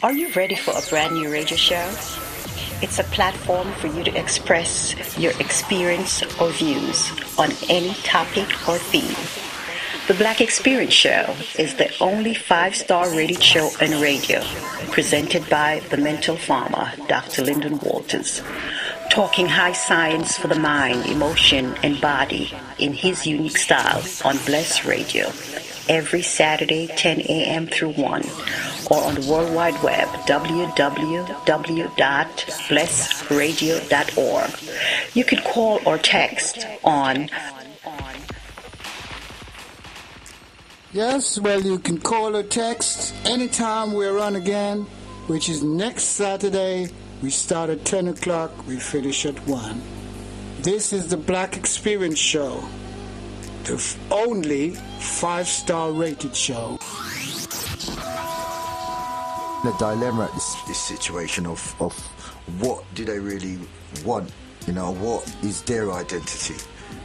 Are you ready for a brand new radio show? It's a platform for you to express your experience or views on any topic or theme. The Black Experience Show is the only 5-star rated show on radio, presented by the Mental Farmer, Dr. Lyndon Walters, talking high science for the mind, emotion, and body in his unique style on Bless Radio, every Saturday, 10 a.m. through 1, or on the World Wide Web, www.blessradio.org. You can call or text on... Yes, well, you can call or text anytime we're on again, which is next Saturday. We start at 10 o'clock, we finish at 1. This is the Black Experience Show, the only 5-star rated show. The dilemma is this situation of what do they really want? You know, what is their identity?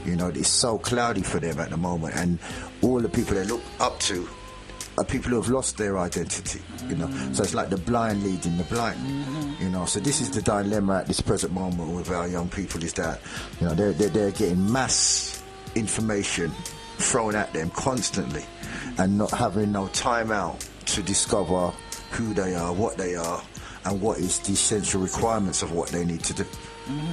You know, it's so cloudy for them at the moment, and all the people they look up to are people who have lost their identity, you know. So it's like the blind leading the blind, you know. So this is the dilemma at this present moment with our young people, is that, you know, they're getting mass information thrown at them constantly and not having no time out to discover who they are, what they are, and what is the essential requirements of what they need to do.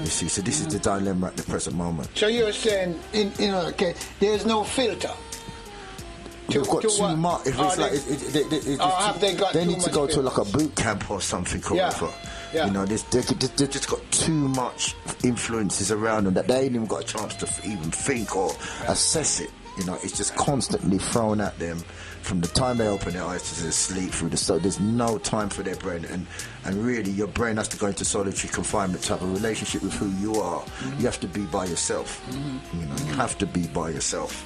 You see, so this is the dilemma at the present moment. So you're saying, there's no filter. They've got too much. They need to go to like a boot camp or something, you know. They've just got too much influences around them that they ain't even got a chance to even think or assess it. You know, it's just constantly thrown at them from the time they open their eyes to the sleep through the so there's no time for their brain, and really your brain has to go into solitary confinement to have a relationship with who you are. You have to be by yourself. You know, you have to be by yourself.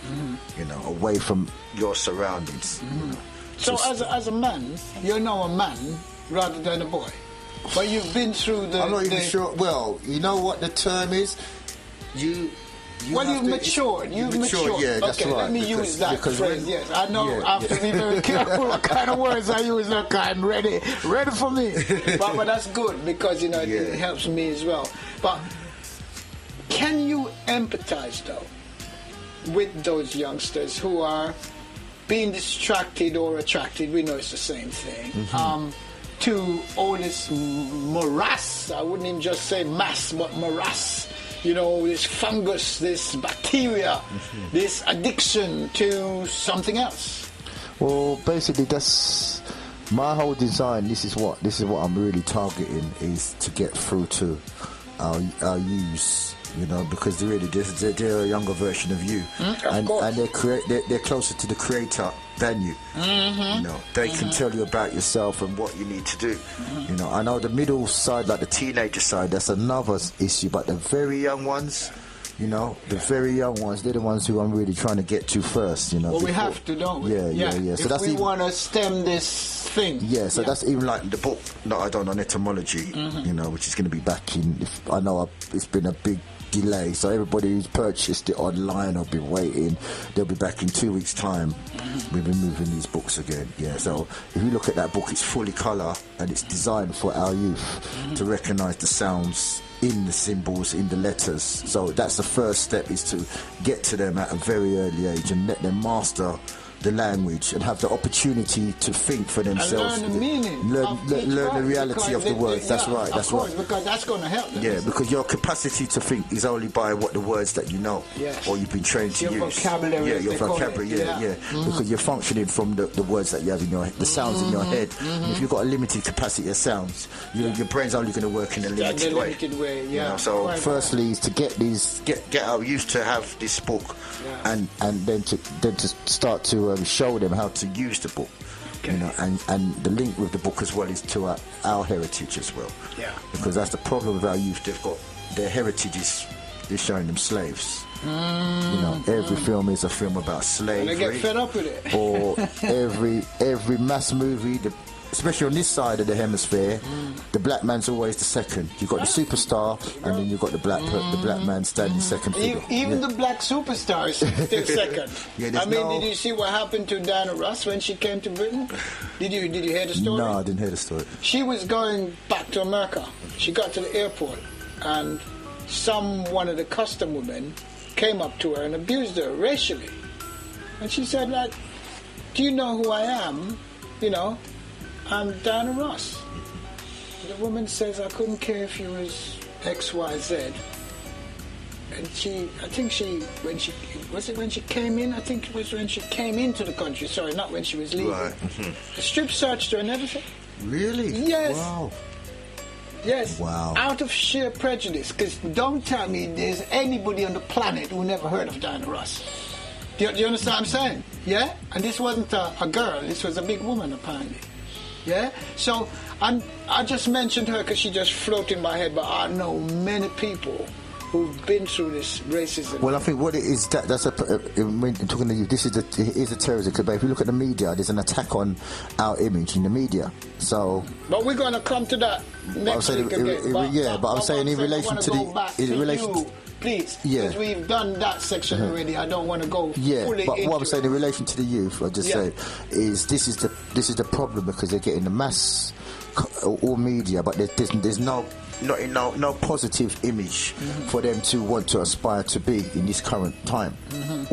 You know, away from your surroundings. You know. So as a man, you're now a man rather than a boy, but you've been through the. I'm not even sure. Well, you know what the term is. You've matured. Yeah, that's okay, right. Let me use that phrase. Yes, I know. I have to be very careful what kind of words I use. Okay, I'm ready for me. But that's good because you know it helps me as well. But can you empathize though with those youngsters who are being distracted or attracted? We know it's the same thing. To all this morass. I wouldn't even just say mass, but morass. You know, this fungus, this bacteria, this addiction to something else. Well, basically, that's my whole design. This is what I'm really targeting, is to get through to our youths. You know, because really, they're a younger version of you, and they're closer to the creator than you. You know, they can tell you about yourself and what you need to do. You know, I know the middle side, like the teenager side, that's another issue. But the very young ones, you know, the very young ones, they're the ones who I'm really trying to get to first. You know, well, we have to, don't we? Yeah. So if we want to stem this thing. Yeah, so that's even like the book that I done on etymology. You know, which is going to be back in. It's been a big delay, so everybody who's purchased it online or been waiting, they'll be back in 2 weeks time. We've been moving these books again, so if you look at that book, it's fully colour and it's designed for our youth to recognise the sounds in the symbols, in the letters. So that's the first step, is to get to them at a very early age and let them master the language and have the opportunity to think for themselves. And learn the meaning. Learn the reality of the words. That's right. That's right. Because that's going to help them. Yeah, because your capacity to think is only by what the words that you know or you've been trained to use. Your vocabulary. Yeah, your vocabulary. Yeah. Because you're functioning from the words that you have in your head, the sounds in your head. And if you've got a limited capacity of sounds, your brain's only going to work in a limited way. You know, so firstly, is to get these get used to have this book, and then to start to show them how to use the book, you know, and the link with the book as well is to our heritage as well, because that's the problem with our youth. They've got their heritage is they're showing them slaves. You know, every film is a film about slavery. And they get fed up with it. Or every mass movie, especially on this side of the hemisphere, the black man's always the second. You've got the superstar, and then you've got the black man standing second figure. Even the black superstars still second. Did you see what happened to Diana Ross when she came to Britain? Did you hear the story? No, I didn't hear the story. She was going back to America. She got to the airport, and one of the custom women came up to her and abused her racially. And she said, like, do you know who I am? You know, I'm Diana Ross. The woman says, I couldn't care if you was X, Y, Z. And I think it was when she came into the country, sorry, not when she was leaving. Right. A strip searched her and everything. Really? Yes. Wow. Yes, wow. Out of sheer prejudice, because don't tell me there's anybody on the planet who never heard of Diana Ross. Do you understand what I'm saying? Yeah? And this wasn't a girl, this was a big woman, apparently. Yeah? So, I just mentioned her because she just floated in my head, but I know many people who've been through this racism. Well, I think what it is, when talking to you, it is a terrorism, because if you look at the media, there's an attack on our image in the media. So, but we're going to come to that next week again. But I'm saying in relation to the... in relation, please, because we've done that section already. I don't want to go fully but into what I'm saying in relation to the youth, I just said, is this is the problem, because they're getting the mass, all media, but there's no... Not positive image for them to want to aspire to be in this current time. Mm-hmm.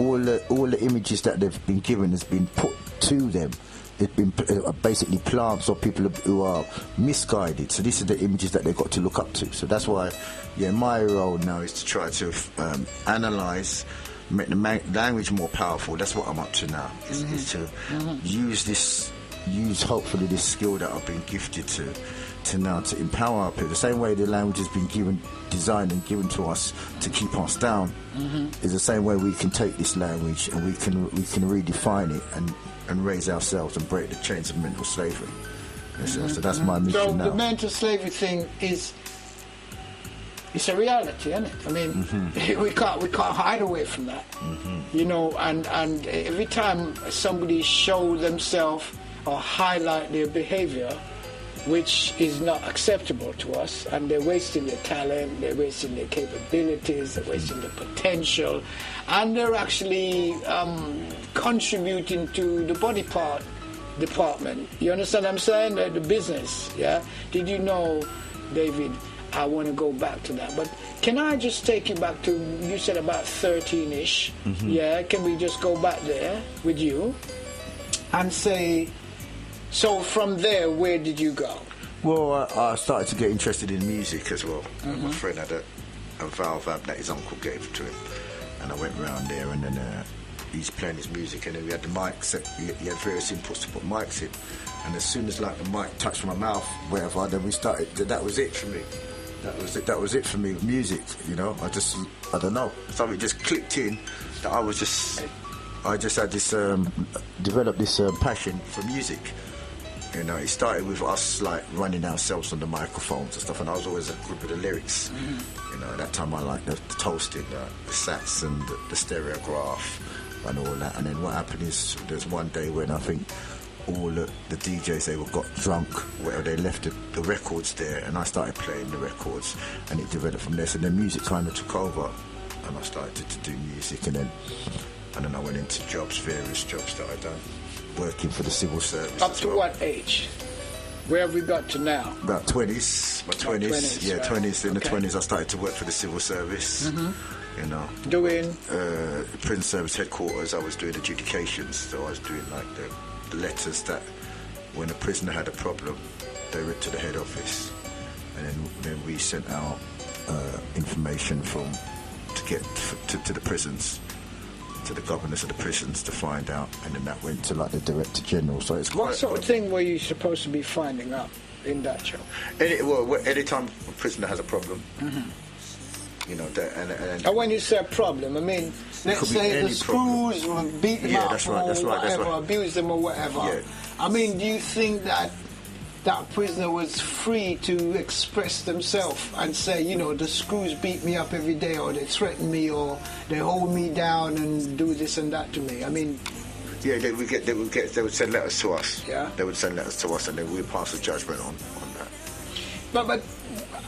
All the images that they've been given has been put to them. They've been basically plants or people who are misguided. So these are the images that they've got to look up to. So that's why, my role now is to try to analyse, make the language more powerful. That's what I'm up to now. Is to use hopefully this skill that I've been gifted to empower our people. The same way the language has been designed and given to us to keep us down is the same way we can take this language and we can redefine it and raise ourselves and break the chains of mental slavery. So that's my mission now. So the mental slavery thing it's a reality, isn't it? I mean, we can't hide away from that. You know, and every time somebody shows themselves or highlight their behaviour, which is not acceptable to us, and they're wasting their talent, they're wasting their capabilities, they're wasting their potential, and they're actually contributing to the body part department. You understand what I'm saying? The business, yeah? Did you know, David, I want to go back to that, but can I just take you back to, you said about 13-ish, yeah? Can we just go back there with you and say... So from there, where did you go? Well, I started to get interested in music as well. My friend had a valve amp that his uncle gave to him, and I went round there, and then he's playing his music, and then we had the mics. He had various inputs to put mics in, and as soon as the mic touched my mouth, wherever, then we started. That was it for me. That was it for me with music. You know, I don't know, something just clicked in that I just had this developed this passion for music. You know, it started with us, like, running ourselves on the microphones and stuff, and I was always a group of the lyrics. You know, at that time I liked the toasting, the sax and the stereograph and all that. And then what happened is there's one day when I think all the DJs, they got drunk, where they left the records there, and I started playing the records, and it developed from there. So then music kind of took over, and I started to do music, and then I went into jobs, various jobs that I'd done. Working for the civil service. Up to what age? Where have we got to now? About 20s. My 20s. 20s, yeah, right. 20s. In the 20s, I started to work for the civil service. You know, doing prison service headquarters. I was doing adjudications, so I was doing like the letters that when a prisoner had a problem, they went to the head office, and then we sent out information to the prisons. To the governors of the prisons to find out, and then that went to like the director general. So it's quite. What sort of thing were you supposed to be finding out in that job? Any time a prisoner has a problem, you know. And when you say a problem, I mean, let's say the screws were beaten up, or whatever, abused them or whatever. Yeah. I mean, do you think that that prisoner was free to express themselves and say, you know, the screws beat me up every day, or they threaten me, or they hold me down and do this and that to me. I mean... Yeah, they would send letters to us. Yeah. They would send letters to us, and then we pass a judgment on that. But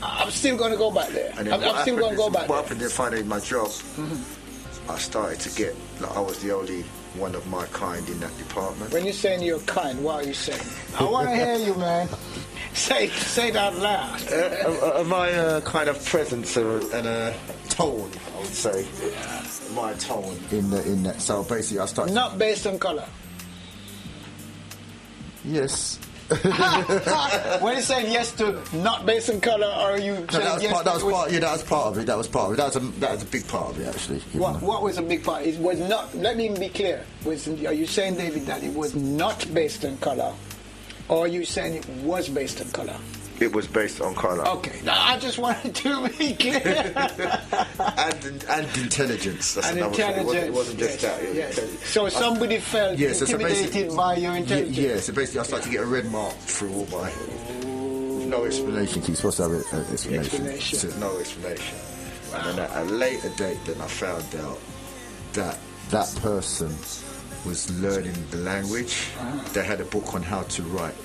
I'm still going to go back there. I'm still going to go back there. What happened then finally my job, I started to get, like, I was the only one of my kind in that department. When you're saying you're kind, what are you saying? I want to hear you, man. Say that loud. My kind of presence and a tone, I would say. Yeah. My tone in that. So basically, I started. Not based on color. Yes. When you said yes to not based on colour, or you no, that was yes part, that was part, yeah, that was part of it. That was part of it. That was a big part of it, actually. What was a big part? It was not. Let me be clear. Are you saying, David, that it was not based on colour, or are you saying it was based on colour? It was based on colour. Okay. No, I just wanted to be clear. and intelligence. That's another thing. It wasn't just that. Yes. So somebody felt intimidated by your intelligence. Yeah, so basically I started to get a red mark through all my... No explanation. You're supposed to have an explanation. So no explanation. Wow. And then at a later date then I found out that that person was learning the language. Ah. They had a book on how to write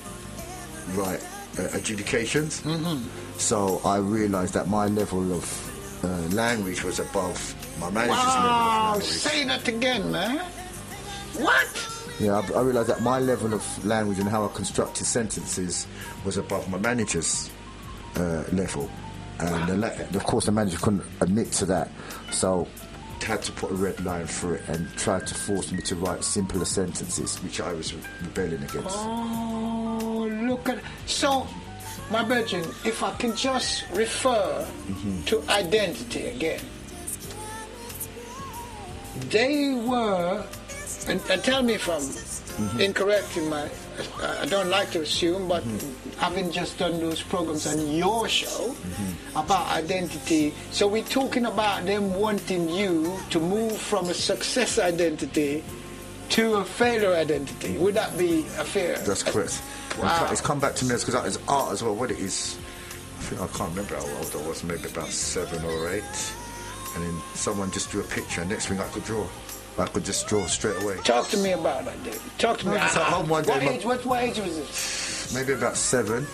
adjudications. So I realised that my level of language was above my manager's level of language. Say that again, man. What? Yeah, I realised that my level of language and how I constructed sentences was above my manager's level. And of course the manager couldn't admit to that, so had to put a red line through it and tried to force me to write simpler sentences, which I was rebelling against. So, my brethren, if I can just refer to identity again. They were, and tell me if I'm incorrect in my, I don't like to assume, but having just done those programs on your show about identity, so we're talking about them wanting you to move from a success identity to a failure identity. Would that be a fair? That's correct. Wow. It's come back to me because that is art as well. What it is, I think, I can't remember how old I was, maybe about 7 or 8. And then someone just drew a picture, and next thing I could draw. I could just draw straight away. Talk to me about that, David. Talk to me. At home one day, what age was it? Maybe about 7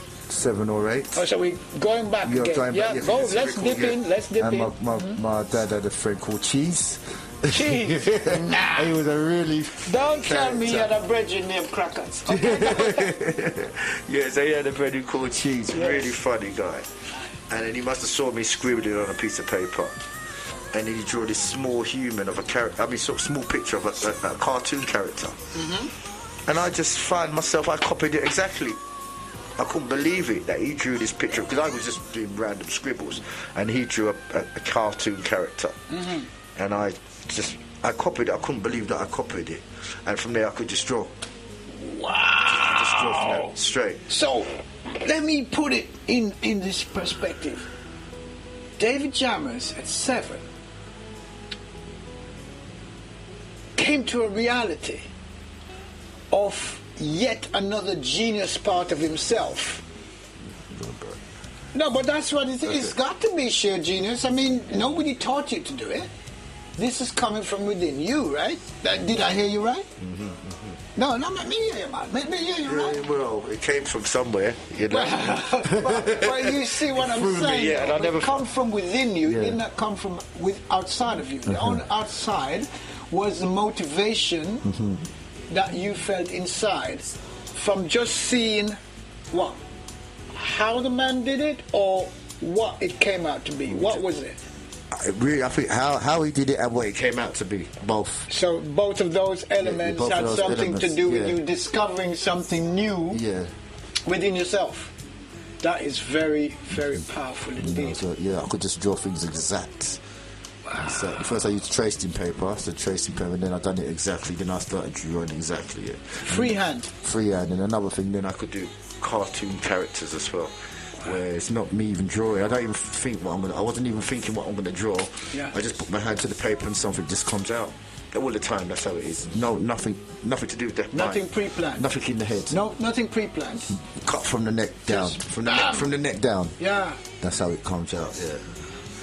or 8. Oh, so we're going back again. Let's dip in. My dad had a friend called Cheese. Cheese. Nah. He was a really... Don't tell me you had a brethren named Crackers. Okay. Yes, he had a brethren called Cheese. Yes. Really funny guy. And then he must have saw me scribbling on a piece of paper. And then he drew this small human of a character, I mean, sort of small picture of a cartoon character. And I just found myself, I copied it exactly. I couldn't believe it that he drew this picture, because I was just doing random scribbles, and he drew a cartoon character. And I copied it. I couldn't believe that I copied it. And from there I could just draw. Wow. Just draw from that straight. So, let me put it in this perspective. David Jammers at 7 came to a reality of yet another genius part of himself. No, but that's what it is. It's got to be sheer genius. I mean, nobody taught you to do it. This is coming from within you, right? Did I hear you right? No, not me. Let me hear you right. Well, it came from somewhere, you know. But you see what I'm saying? Yeah, and it come from within you. Yeah. It did not come from outside of you. The only outside was the motivation that you felt inside from just seeing what, how the man did it, or what it came out to be. What was it? Really, I think how he did it and what it came out to be, both. So both of those elements had something to do with you discovering something new within yourself. That is very, very powerful indeed. So, yeah, I could just draw things exact. Wow. So first I used tracing paper, and then I done it exactly. Then I started drawing exactly. Yeah. Freehand, and another thing. Then I could do cartoon characters as well. Where it's not me even drawing. I don't even think what I'm gonna. I wasn't even thinking what I'm gonna draw. Yeah. I just put my hand to the paper and something just comes out. all the time. That's how it is. No, nothing to do with the mind. Nothing pre-planned. Nothing in the head. No, nothing pre-planned. Cut from the neck down. Just from the neck down. Yeah. That's how it comes out. Yeah.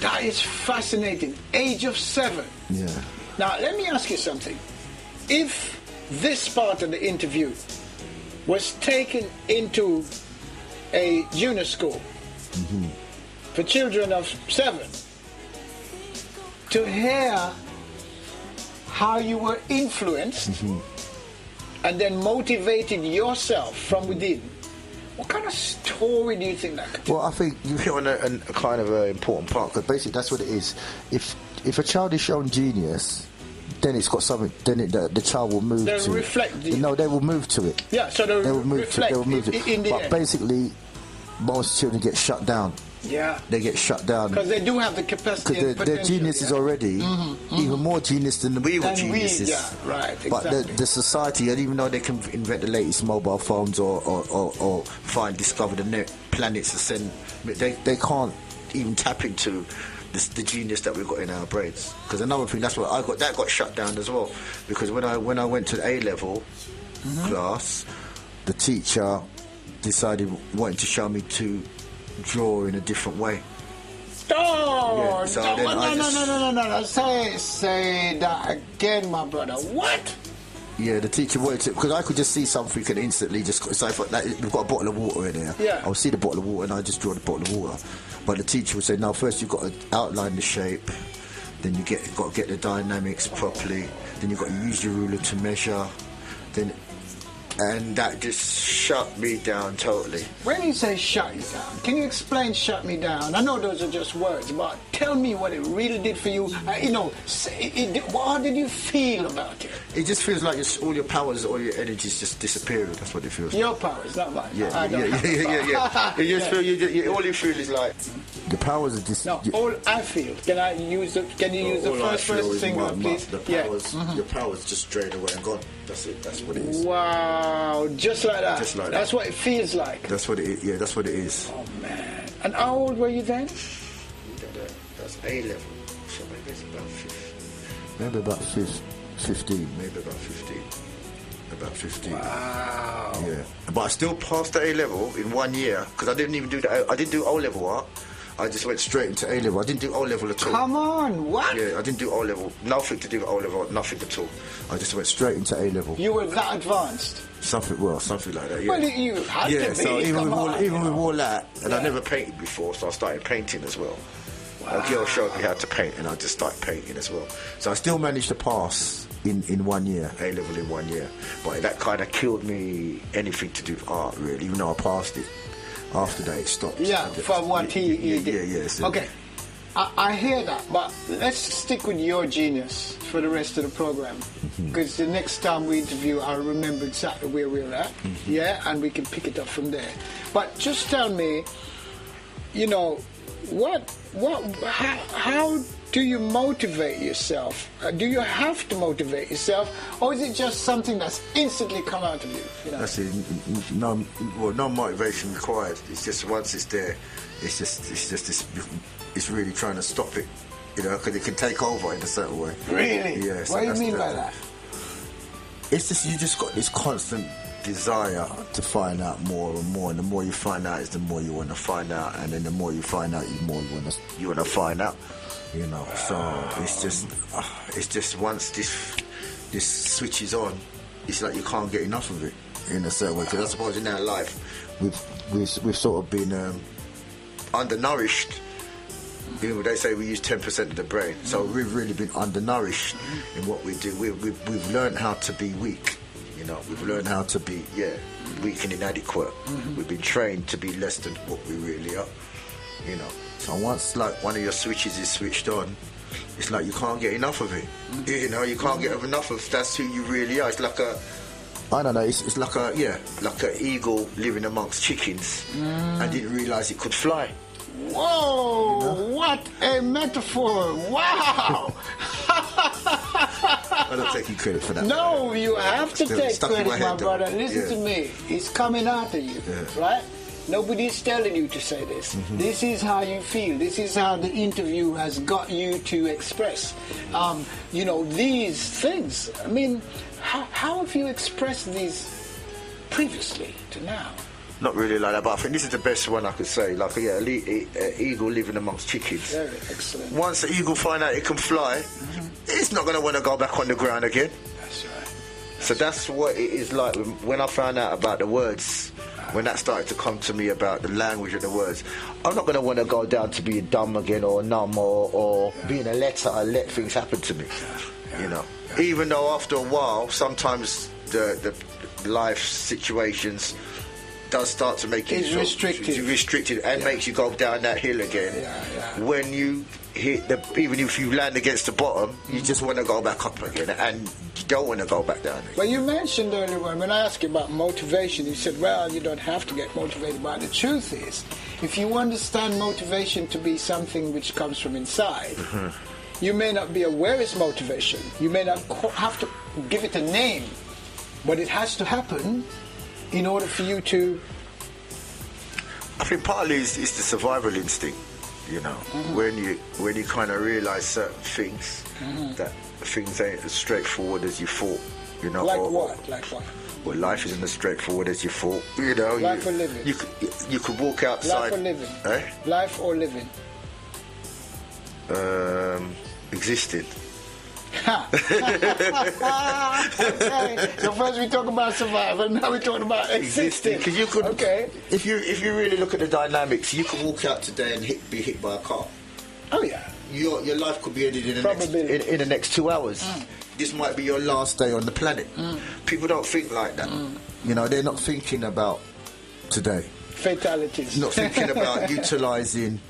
That is fascinating. Age of 7. Yeah. Now let me ask you something. If this part of the interview was taken into a UNESCO for children of 7, to hear how you were influenced and then motivated yourself from within, what kind of story do you think that could be? Well, I think you hit on a kind of an important part, because basically that's what it is. If a child is shown genius, then it's got something. Then the child will move. They'll reflect. They will move to it. Yeah, so they'll move reflect. But basically, most children get shut down. Yeah, they get shut down because they do have the capacity. Because their genius is already even more genius than the real geniuses. Yeah, right. Exactly. But the society, and even though they can invent the latest mobile phones or discover the new planets, and they can't even tap into the genius that we've got in our brains. Because another thing, that's what I got. That got shut down as well. Because when I went to the A-level class, the teacher wanted to show me to draw in a different way. Oh, yeah, so no. Say that again, my brother. What? Yeah, the teacher worked it, because I could just see something and instantly just say, like, we've got a bottle of water in here. Yeah. I'll see the bottle of water and I just draw the bottle of water. But the teacher would say, no, first you've got to outline the shape, then you've got to get the dynamics properly, then you've got to use your ruler to measure, and that just shut me down totally. When you say shut you down, can you explain shut me down? I know those are just words, but tell me what it really did for you. What did you feel about it? It just feels like all your powers, all your energies just disappearing. That's what it feels like. Your powers, not mine. Yeah. All you feel is like the powers are just. No, all I feel. Can I use the? Can you use the first single, please? The powers, your powers just drain away and gone. That's it. That's what it is. Wow. Wow, just like that. Just like that. That's what it feels like. That's what it is. Yeah, that's what it is. Oh, man. And how old were you then? That's A-level. So maybe it's about 15. Maybe about 15. Maybe about 15. About 15. Wow. Yeah. But I still passed the A-level in 1 year, because I didn't even do that. I didn't do O-level art. I just went straight into A-level. I didn't do O-level at all. Come on, what? Yeah, I didn't do O-level. Nothing to do with O-level, nothing at all. I just went straight into A-level. You were that advanced? Something like that, yeah. Well, you had to be. So even with all that, and I never painted before, so I started painting as well. Wow. A girl showed me how to paint, and I just started painting as well. So I still managed to pass in 1 year, A-level in 1 year. But that kind of killed me, anything to do with art, really, even though I passed it. After that, it stopped. Yeah, for what he did. Yeah, so. Okay, I hear that, but let's stick with your genius for the rest of the program, because the next time we interview, I'll remember exactly where we're at, and we can pick it up from there. But just tell me, how do you motivate yourself? Do you have to motivate yourself, or is it just something that's instantly come out of you? That's it. No motivation required. It's just once it's there, it's really trying to stop it, because it can take over in a certain way. Really? Yeah. So what do you mean by that? It's just you just got this constant desire to find out more and more, and the more you find out is the more you want to find out, and then the more you find out, the more you want to find out. So it's just once this switches on, it's like you can't get enough of it in a certain way. Because I suppose in our life, we've sort of been undernourished. They say we use 10% of the brain, so we've really been undernourished in what we do. We've learned how to be weak. We've learned how to be weak and inadequate. We've been trained to be less than what we really are. So once like one of your switches is switched on, it's like you can't get enough of it. You can't get enough of that's who you really are. It's like an eagle living amongst chickens and didn't realise it could fly. Whoa! What a metaphor! Wow! I don't take you credit for that. No, you have to take credit, my brother. Listen to me. It's coming out of you, right? Nobody's telling you to say this. Mm-hmm. This is how you feel. This is how the interview has got you to express, you know, these things. I mean, how have you expressed these previously to now? Not really like that, but I think this is the best one I could say. Like, yeah, an eagle living amongst chickens. Very excellent. Once the eagle finds out it can fly, mm-hmm. it's not going to want to go back on the ground again. That's right. So that's what it is like when I found out about the words, when that started to come to me about the language and the words. I'm not going to want to go down to being dumb again or numb or being a letter and let things happen to me, you know. Even though after a while, sometimes the life situations does start to make it restricted and makes you go down that hill again. When you hit the, even if you land against the bottom, you just want to go back up again, and you don't want to go back down again. Well, you mentioned earlier when I asked you about motivation, you said, well, you don't have to get motivated by it. The truth is, if you understand motivation to be something which comes from inside, you may not be aware it's motivation. You may not have to give it a name, but it has to happen in order for you to... I think partly it's the survival instinct. You know, when you kind of realise certain things, that things ain't as straightforward as you thought. You know, like what? Well, life isn't as straightforward as you thought. You know, life or living. You could walk outside. Life or living. Eh? Life or living. Existed. Okay. So first we talk about survival, now we're talking about existing. Because you could, if you really look at the dynamics, you could walk out today and be hit by a car. Oh yeah. Your life could be ended in the next 2 hours. This might be your last day on the planet. People don't think like that. You know, they're not thinking about today. Fatalities. Not thinking about utilising.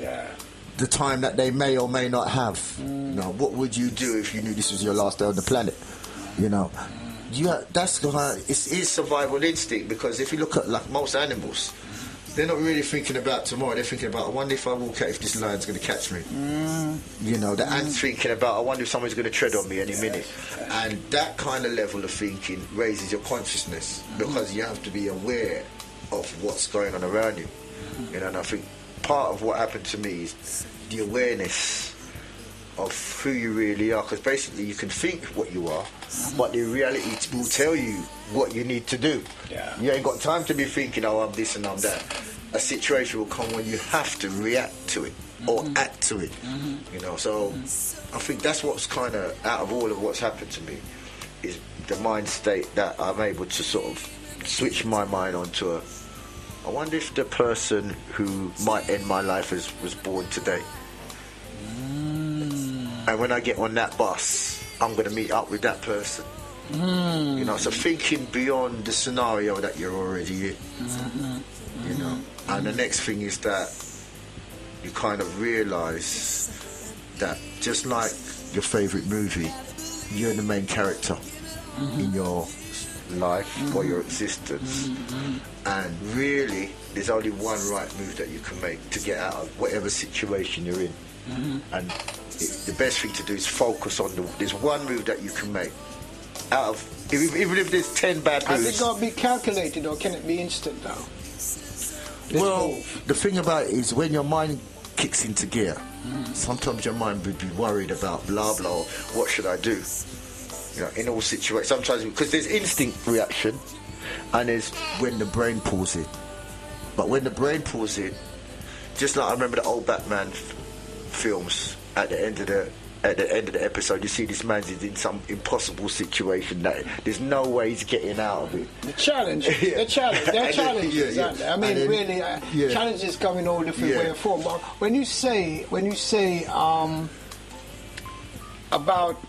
The time that they may or may not have. You know, what would you do if you knew this was your last day on the planet? You know, that's it's survival instinct, because if you look at like most animals, they're not really thinking about tomorrow. They're thinking about, I wonder if I walk out, if this lion's going to catch me. You know, the ant's thinking about, I wonder if someone's going to tread on me any minute. And that kind of level of thinking raises your consciousness, because you have to be aware of what's going on around you. You know, and I think part of what happened to me is the awareness of who you really are, because basically you can think what you are, but the reality will tell you what you need to do. You ain't got time to be thinking, oh, I'm this and I'm that. A situation will come when you have to react to it or act to it. You know, so I think that's what's kind of, out of all of what's happened to me, is the mind state that I'm able to sort of switch my mind onto a, I wonder if the person who might end my life was born today. And when I get on that bus, I'm going to meet up with that person. You know, so thinking beyond the scenario that you're already in. You know, and the next thing is that you kind of realise that just like your favourite movie, you're the main character in your life or your existence, and really there's only one right move that you can make to get out of whatever situation you're in, and the best thing to do is focus on there's one move that you can make out of, even if there's 10 bad moves. Has it got to be calculated, or can it be instant though? The thing about it is, when your mind kicks into gear, sometimes your mind would be worried about blah blah, or what should I do? You know, in all situations, sometimes, because there's instinct reaction and there's when the brain pulls in. But when the brain pulls in, just like I remember the old Batman films, at the end of the episode, you see this man is in some impossible situation that there's no way he's getting out of it. The challenge, they're challenges, aren't they? I mean, then, really, challenges come in all different way or form. But when you say about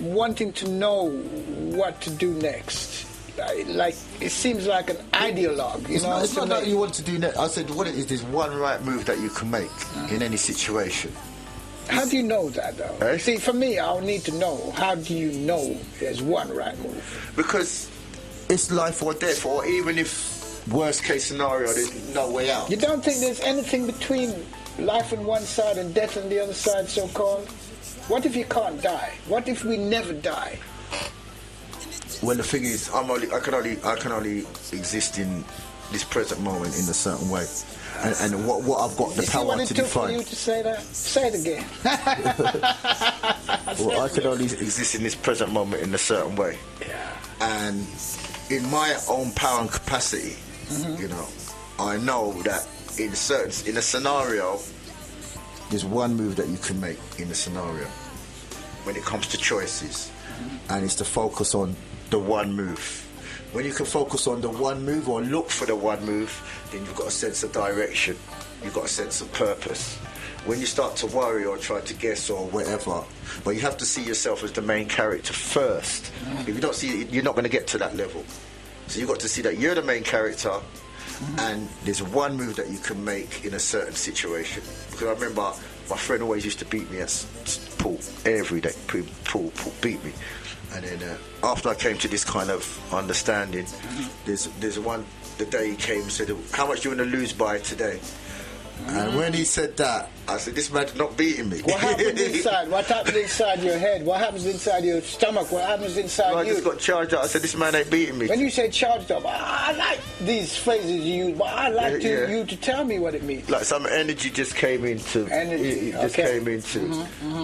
wanting to know what to do next, like it seems like an ideologue. You know, it's not that you want to do next. I said, what it is, there's one right move that you can make in any situation. How do you know that though? See, for me, I'll need to know. How do you know there's one right move? Because it's life or death, or even if worst case scenario, there's no way out. You don't think there's anything between life on one side and death on the other side, so called? What if you can't die? What if we never die? Well, the thing is, I can only exist in this present moment in a certain way, and what I've got the power to define. For you to say that? Say it again. Well, I can only exist in this present moment in a certain way, yeah. And in my own power and capacity, mm-hmm. You know, I know that in a scenario, there's one move that you can make in a scenario when it comes to choices, mm-hmm. And it's to focus on the one move. When you can focus on the one move or look for the one move, then you've got a sense of direction, you've got a sense of purpose. When you start to worry or try to guess or whatever, but you have to see yourself as the main character first. If you don't see it, you're not going to get to that level. So you've got to see that you're the main character, and there's one move that you can make in a certain situation. Because I remember my friend always used to beat me at pool every day. Pool beat me. And then after I came to this kind of understanding, there's one, the day he came and said, "How much do you want to lose by today?" And when he said that, I said, "This man's not beating me." What happened inside? What happened inside your head? What happens inside your stomach? What happens inside you? I just got charged up. I said, "This man ain't beating me." When you say charged up, I like these phrases you use, but I like you to tell me what it means. Like some energy just came into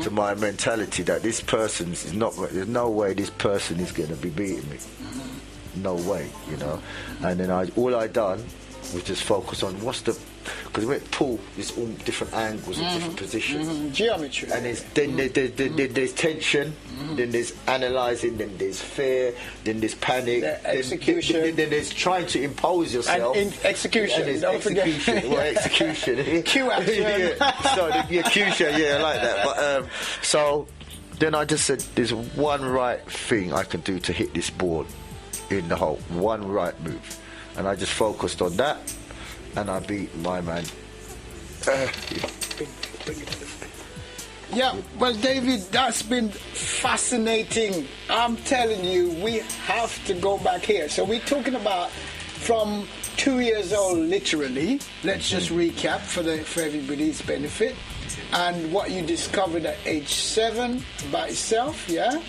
to my mentality that this person is not. There's no way this person is going to be beating me. Mm-hmm. No way, you know. And then all I done was just focus on what's the. Because when it pulls, it's all different angles and different positions. Geometry. And there's tension, then there's analysing, then there's fear, then there's panic. Execution. Then there's trying to impose yourself. And execution. And there's execution. Well, execution. Cue action. Yeah. So the execution, yeah, I like that. But so then I just said, there's one right thing I can do to hit this board in the hole. One right move. And I just focused on that. And I beat my man. Yeah, well, David, that's been fascinating. I'm telling you, we have to go back here. So we're talking about from 2 years old, literally. Let's just recap for everybody's benefit. And what you discovered at age 7 about yourself, yeah?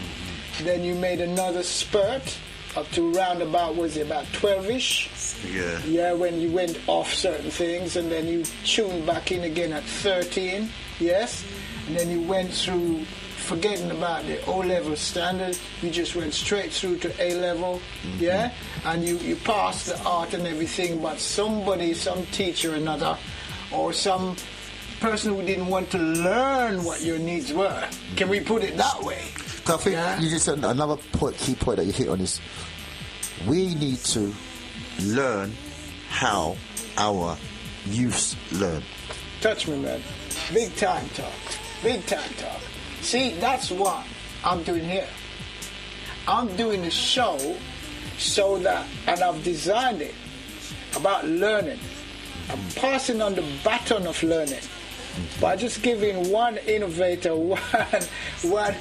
Then you made another spurt up to round about, was it about 12-ish? Yeah. Yeah, when you went off certain things and then you tuned back in again at 13, yes? And then you went through, forgetting about the O-level standard, you just went straight through to A-level, yeah? And you passed the art and everything, but somebody, some teacher or another, or some person who didn't want to learn what your needs were. Can we put it that way? I think you just said another key point that you hit on is we need to learn how our youths learn. Touch me, man. Big time talk. Big time talk. See, that's what I'm doing here. I'm doing a show so that, and I've designed it, about learning. I'm passing on the baton of learning by just giving one innovator, one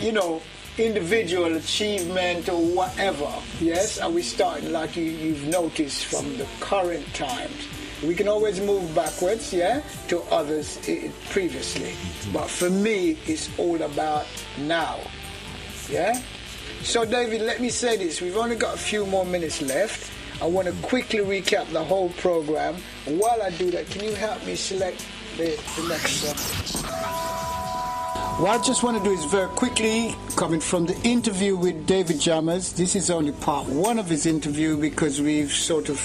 you know, individual achievement or whatever, yes? And we start, like you've noticed from the current times. We can always move backwards, yeah, to others previously. But for me, it's all about now, yeah? So, David, let me say this. We've only got a few more minutes left. I want to quickly recap the whole program. And while I do that, can you help me select the next one? What I just want to do is very quickly, coming from the interview with David Jammers, this is only part one of his interview because we sort of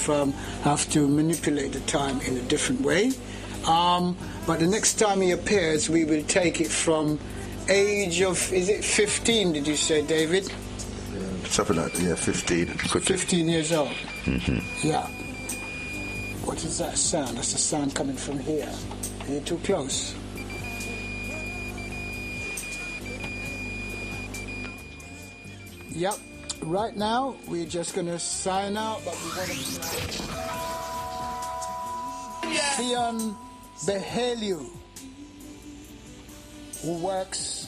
have to manipulate the time in a different way. But the next time he appears, we will take it from age of, is it 15, did you say, David? Something like that, yeah, 15. 15 years old. Mm-hmm. Yeah. What is that sound? That's the sound coming from here. Are you too close? Yep. Right now, we're just going to sign out, but we want to... Fionn Behaliu, who works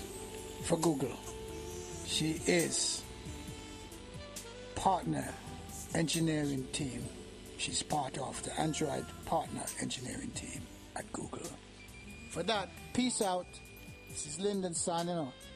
for Google. She is partner engineering team. She's part of the Android partner engineering team at Google. For that, peace out. This is Lyndon signing off.